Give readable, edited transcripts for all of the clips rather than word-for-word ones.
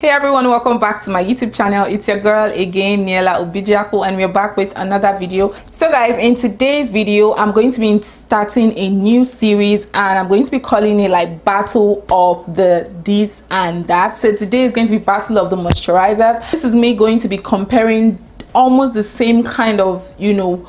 Hey everyone, welcome back to my YouTube channel. It's your girl again, Niela Obijiaku, and we're back with another video. So guys, in today's video I'm going to be starting a new series and I'm going to be calling it like battle of the this and that. So today is going to be battle of the moisturizers. This is me going to be comparing almost the same kind of, you know,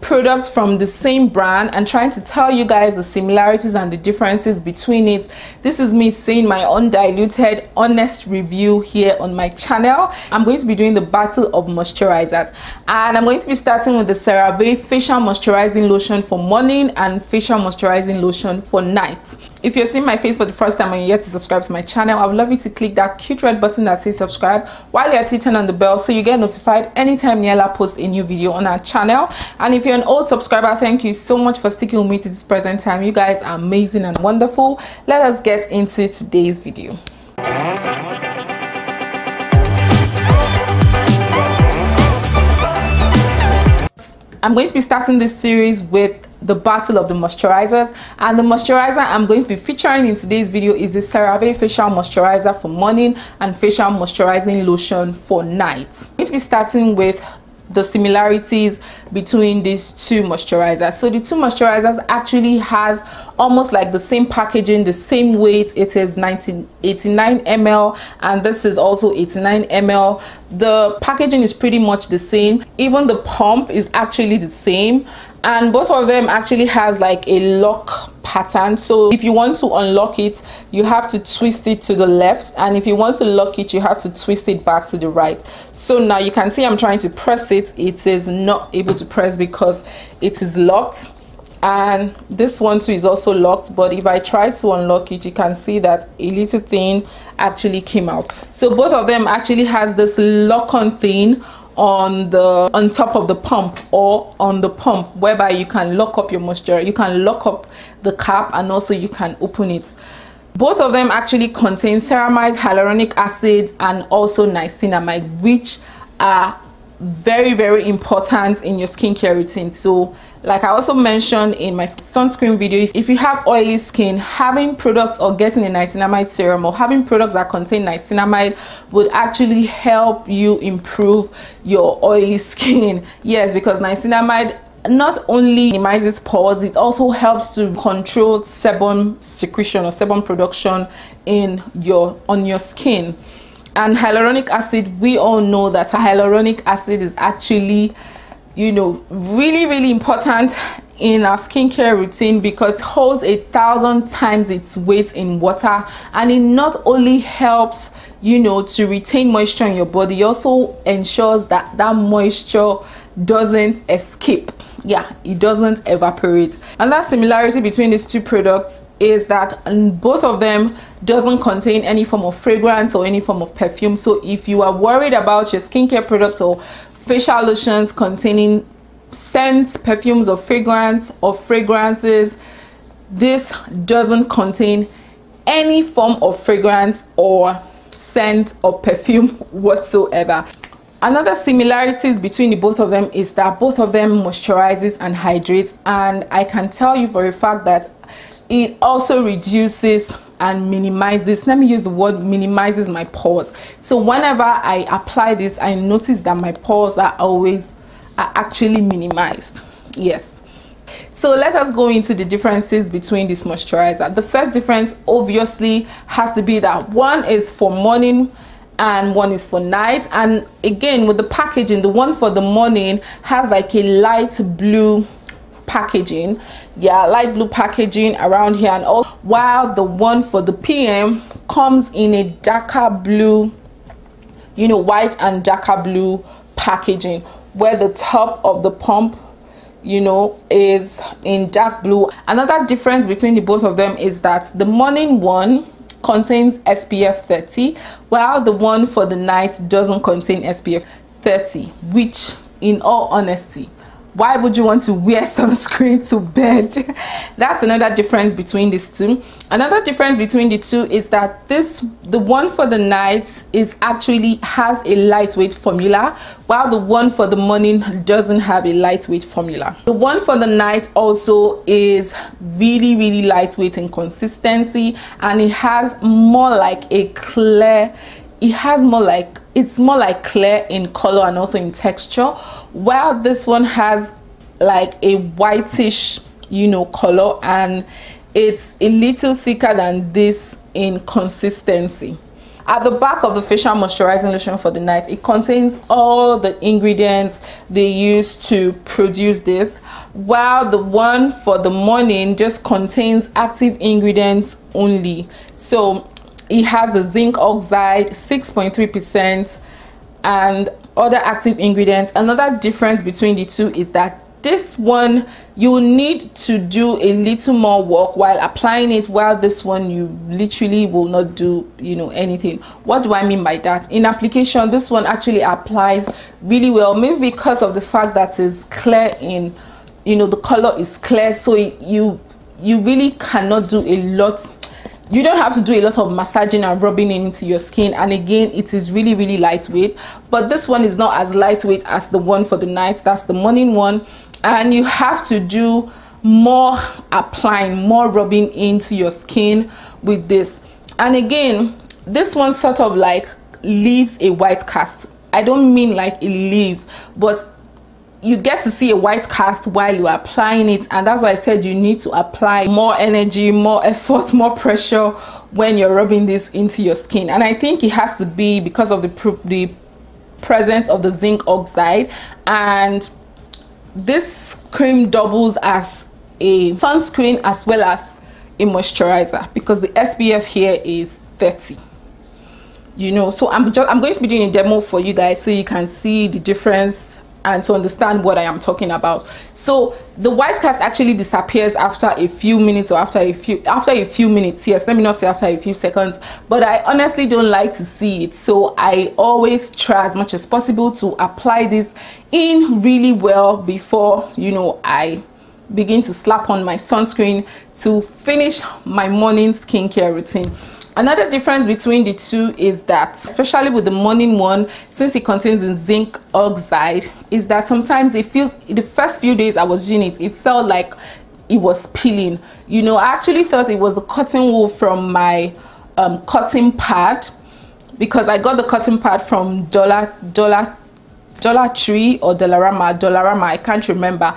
products from the same brand and trying to tell you guys the similarities and the differences between it. This is me saying my undiluted honest review here on my channel. I'm going to be doing the battle of moisturizers and I'm going to be starting with the CeraVe facial moisturizing lotion for morning and facial moisturizing lotion for night. If you're seeing my face for the first time and you're yet to subscribe to my channel, I would love you to click that cute red button that says subscribe while you're at turn on the bell so you get notified anytime Niela posts a new video on our channel. And if you're an old subscriber, thank you so much for sticking with me to this present time. You guys are amazing and wonderful. Let us get into today's video. I'm going to be starting this series with the battle of the moisturizers, and the moisturizer I'm going to be featuring in today's video is the CeraVe facial moisturizer for morning and facial moisturizing lotion for night. I'm going to be starting with the similarities between these two moisturizers. So the two moisturizers actually has almost like the same packaging, the same weight. It is 89 ml and this is also 89 ml. The packaging is pretty much the same, even the pump is actually the same, and both of them actually has like a lock pattern. So if you want to unlock it, you have to twist it to the left, and if you want to lock it, you have to twist it back to the right. So now you can see I'm trying to press it. It is not able to press because it is locked, and this one too is also locked, but if I try to unlock it, you can see that a little thing actually came out. So both of them actually has this lock-on thing on top of the pump or on the pump, whereby you can lock up your moisturizer, you can lock up the cap, and also you can open it. Both of them actually contain ceramide, hyaluronic acid, and also niacinamide, which are very, very important in your skincare routine. So like I also mentioned in my sunscreen video, if you have oily skin, having products or getting a niacinamide serum or having products that contain niacinamide would actually help you improve your oily skin. Yes, because niacinamide not only minimizes pores, it also helps to control sebum secretion or sebum production in your on your skin. And hyaluronic acid, we all know that hyaluronic acid is actually, you know, really important in our skincare routine because it holds 1,000 times its weight in water, and it not only helps, you know, to retain moisture in your body, it also ensures that that moisture doesn't escape. Yeah, it doesn't evaporate. Another similarity between these two products is that both of them doesn't contain any form of fragrance or any form of perfume. So if you are worried about your skincare products or facial lotions containing scents, perfumes, or fragrance or fragrances, this doesn't contain any form of fragrance or scent or perfume whatsoever. Another similarities between the both of them is that both of them moisturizes and hydrates, and I can tell you for a fact that it also reduces and minimizes, let me use the word minimizes, my pores. So whenever I apply this, I notice that my pores are actually minimized. Yes. So let us go into the differences between this moisturizer. The first difference obviously has to be that one is for morning and one is for night. And again, with the packaging, the one for the morning has like a light blue packaging, yeah, light blue packaging around here and all, while the one for the PM comes in a darker blue, you know, white and darker blue packaging, where the top of the pump, you know, is in dark blue. Another difference between the both of them is that the morning one contains SPF 30, while the one for the night doesn't contain SPF 30, which in all honesty, why would you want to wear sunscreen to bed? That's another difference between these two. Another difference between the two is that the one for the night is actually has a lightweight formula, while the one for the morning doesn't have a lightweight formula. The one for the night also is really lightweight in consistency, and it has more like a clear it has more like, it's more like clear in color and also in texture, while this one has like a whitish, you know, color, and it's a little thicker than this in consistency. At the back of the facial moisturizing lotion for the night, it contains all the ingredients they use to produce this, while the one for the morning just contains active ingredients only. So it has the zinc oxide, 6.3%, and other active ingredients. Another difference between the two is that this one you will need to do a little more work while applying it, while this one you literally will not do, you know, anything. What do I mean by that? In application, this one actually applies really well, maybe because of the fact that it's clear in, you know, the color is clear, so you really cannot do a lot. You don't have to do a lot of massaging and rubbing it into your skin, and again it is really, really lightweight. But this one is not as lightweight as the one for the night, that's the morning one, and you have to do more applying, more rubbing into your skin with this. And again, this one sort of like leaves a white cast. I don't mean like it leaves, but you get to see a white cast while you're applying it, and that's why I said you need to apply more energy, more effort, more pressure when you're rubbing this into your skin. And I think it has to be because of the presence of the zinc oxide, and this cream doubles as a sunscreen as well as a moisturizer because the SPF here is 30. You know, so I'm going to be doing a demo for you guys so you can see the difference and to understand what I am talking about. So the white cast actually disappears after a few minutes, or after a few minutes. Yes, let me not say after a few seconds, but I honestly don't like to see it, so I always try as much as possible to apply this in really well before, you know, I begin to slap on my sunscreen to finish my morning skincare routine. Another difference between the two is that, especially with the morning one, since it contains zinc oxide, is that sometimes it feels, the first few days I was using it, it felt like it was peeling. You know, I actually thought it was the cotton wool from my cotton pad, because I got the cotton pad from Dollar Tree or Dollarama, I can't remember.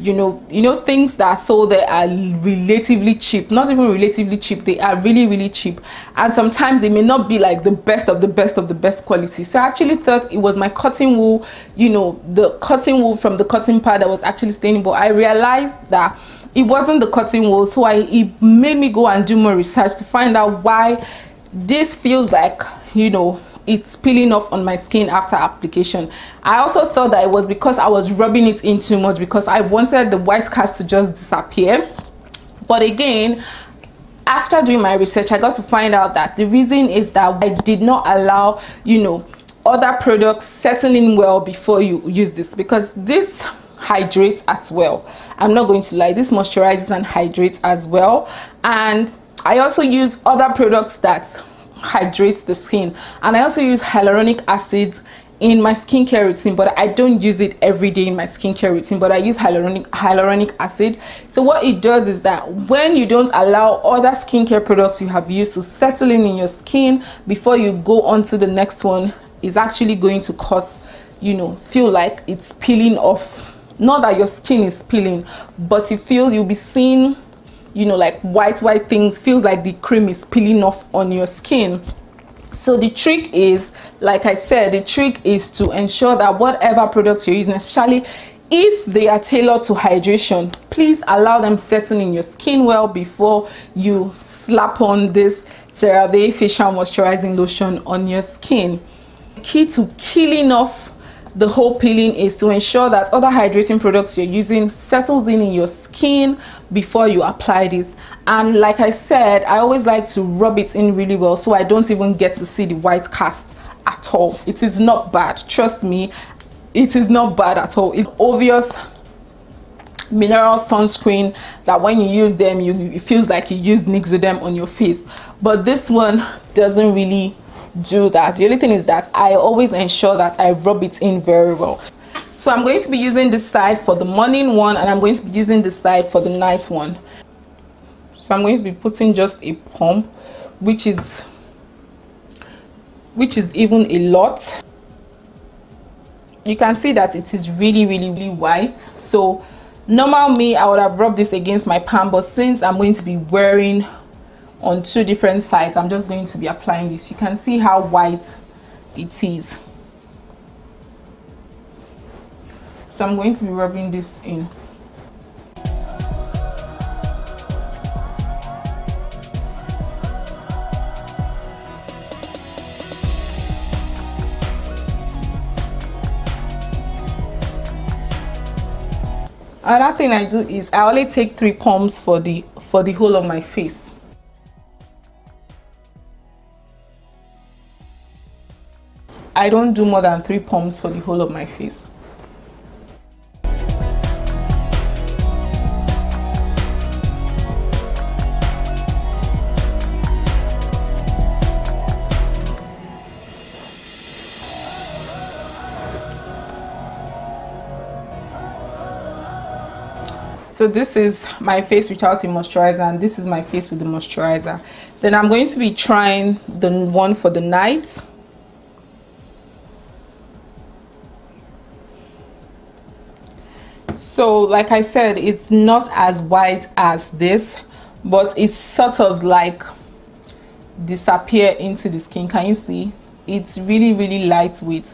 You know, things that are sold there are relatively cheap, not even relatively cheap, they are really, really cheap, and sometimes they may not be like the best of the best of the best quality. So I actually thought it was my cotton wool, you know, the cotton wool from the cotton pad that was actually staining, but I realized that it wasn't the cotton wool. So it made me go and do more research to find out why this feels like, you know, it's peeling off on my skin after application. I also thought that it was because I was rubbing it in too much, because I wanted the white cast to just disappear. But again, after doing my research, I got to find out that the reason is that I did not allow, you know, other products settle in well before you use this, because this hydrates as well. I'm not going to lie, this moisturizes and hydrates as well. And I also use other products that hydrates the skin, and I also use hyaluronic acid in my skincare routine, but I don't use it every day in my skincare routine, but I use hyaluronic acid. So what it does is that when you don't allow other skincare products you have used to settle in your skin before you go on to the next one, is actually going to cause, you know, feel like it's peeling off. Not that your skin is peeling, but it feels, you'll be seeing, you know, like white things, feels like the cream is peeling off on your skin. So the trick is, like I said, the trick is to ensure that whatever products you're using, especially if they are tailored to hydration, please allow them settle in your skin well before you slap on this CeraVe facial moisturizing lotion on your skin. The key to killing off the whole peeling is to ensure that other hydrating products you're using settles in your skin before you apply this. And like I said, I always like to rub it in really well, so I don't even get to see the white cast at all. It is not bad, trust me, it is not bad at all. It's obvious mineral sunscreen that when you use them, it feels like you use Nixoderm on your face, but this one doesn't really do that. The only thing is that I always ensure that I rub it in very well. So I'm going to be using this side for the morning one, and I'm going to be using this side for the night one. So I'm going to be putting just a pump, which is which is even a lot. You can see that it is really white. So normal me, I would have rubbed this against my palm, but since I'm going to be wearing on two different sides, I'm just going to be applying this. You can see how white it is. So I'm going to be rubbing this in. Another thing I do is I only take 3 pumps for the whole of my face. I don't do more than 3 pumps for the whole of my face. So this is my face without a moisturizer, and this is my face with the moisturizer. Then I'm going to be trying the one for the night. So like I said, it's not as white as this, but it's sort of like disappear into the skin. Can you see? It's really lightweight.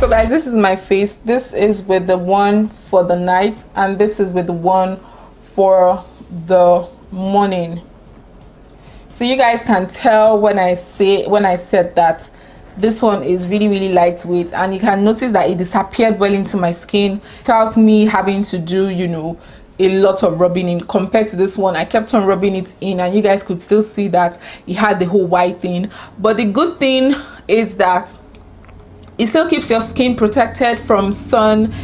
So guys, this is my face. This is with the one for the night, and this is with the one for the morning. So you guys can tell when I said that this one is really lightweight, and you can notice that it disappeared well into my skin without me having to do, you know, a lot of rubbing in. Compared to this one, I kept on rubbing it in, and you guys could still see that it had the whole white thing. But the good thing is that it still keeps your skin protected from sun,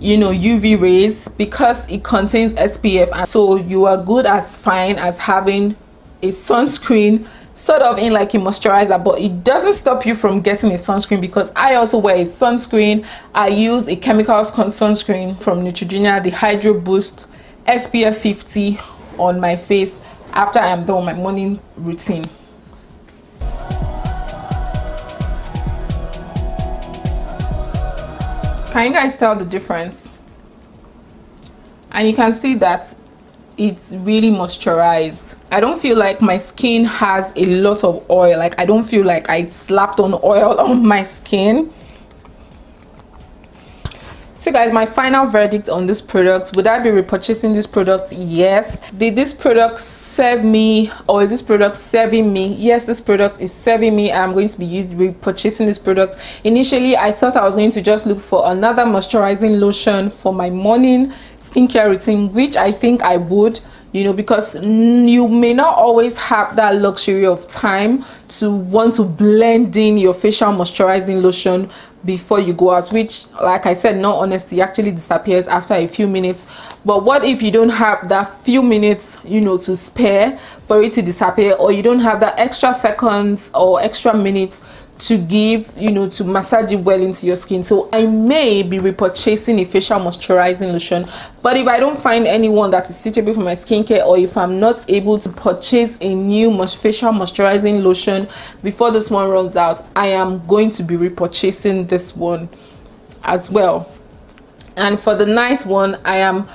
you know, UV rays, because it contains SPF, and so you are good as fine as having a sunscreen sort of in like a moisturizer. But it doesn't stop you from getting a sunscreen, because I also wear a sunscreen. I use a chemicals sunscreen from Neutrogena, the Hydro Boost SPF 50 on my face after I am done with my morning routine. Can you guys tell the difference? And you can see that it's really moisturized. I don't feel like my skin has a lot of oil. Like, I don't feel like I slapped on oil on my skin. So guys, my final verdict on this product: would I be repurchasing this product? Yes. Did this product serve me, or is this product serving me? Yes, this product is serving me. I'm going to be repurchasing this product. Initially, I thought I was going to just look for another moisturizing lotion for my morning skincare routine, which I think I would, you know, because you may not always have that luxury of time to want to blend in your facial moisturizing lotion before you go out, which, like I said, no honesty, actually disappears after a few minutes. But what if you don't have that few minutes, you know, to spare for it to disappear, or you don't have that extra seconds or extra minutes to give, you know, to massage it well into your skin? So I may be repurchasing a facial moisturizing lotion, but if I don't find anyone that is suitable for my skincare, or if I'm not able to purchase a new facial moisturizing lotion before this one runs out, I am going to be repurchasing this one as well. And for the night one, I am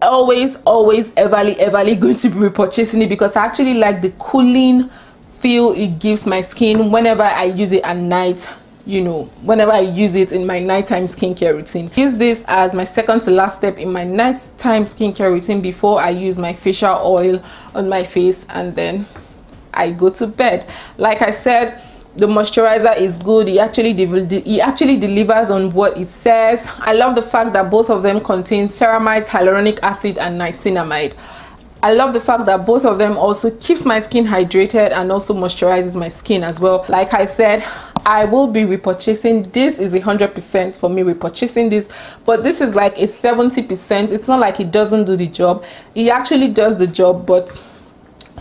always everly going to be repurchasing it, because I actually like the cooling feel it gives my skin whenever I use it at night, you know, whenever I use it in my nighttime skincare routine. Use this as my second to last step in my nighttime skincare routine before I use my facial oil on my face, and then I go to bed. Like I said, the moisturizer is good. It actually delivers on what it says. I love the fact that both of them contain ceramide, hyaluronic acid, and niacinamide. I love the fact that both of them also keeps my skin hydrated and also moisturizes my skin as well. Like I said, I will be repurchasing. This is 100% for me repurchasing this, but this is like a 70%. It's not like it doesn't do the job. It actually does the job, but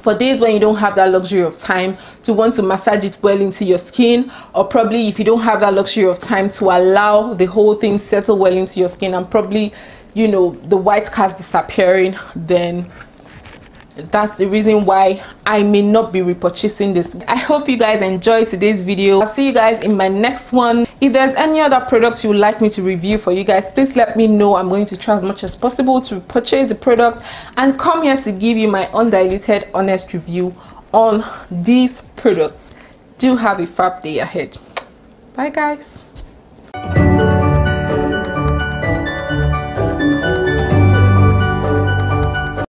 for days when you don't have that luxury of time to want to massage it well into your skin, or probably if you don't have that luxury of time to allow the whole thing settle well into your skin and probably, you know, the white cast disappearing, then that's the reason why I may not be repurchasing this. I hope you guys enjoyed today's video. I'll see you guys in my next one. If there's any other products you would like me to review for you guys, please let me know. I'm going to try as much as possible to purchase the product and come here to give you my undiluted, honest review on these products. Do have a fab day ahead. Bye guys.